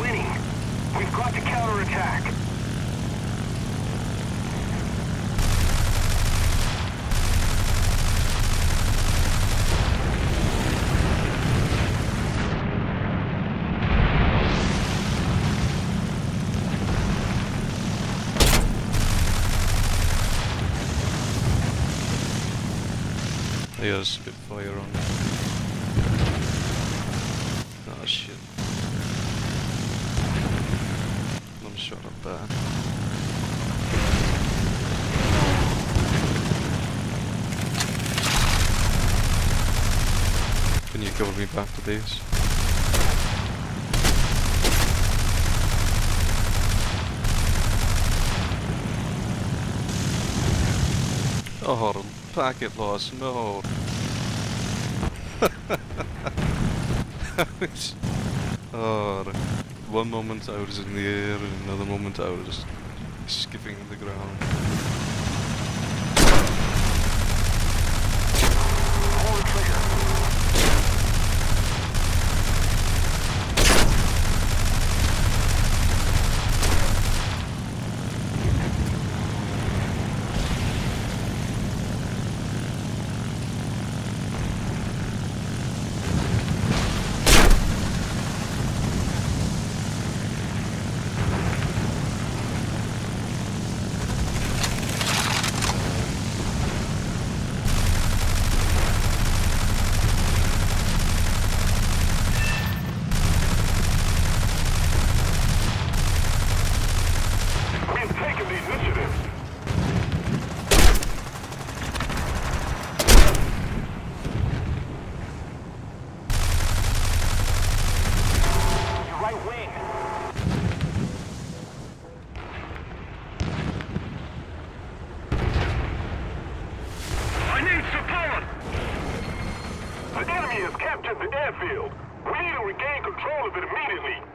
winning. We've got to counterattack. There's a bit of fire on there. Oh shit. I'm shot up there. Can you cover me back to these? Oh, packet loss, no. Oh, one moment I was in the air and another moment I was skipping the ground. The enemy has captured the airfield. We need to regain control of it immediately.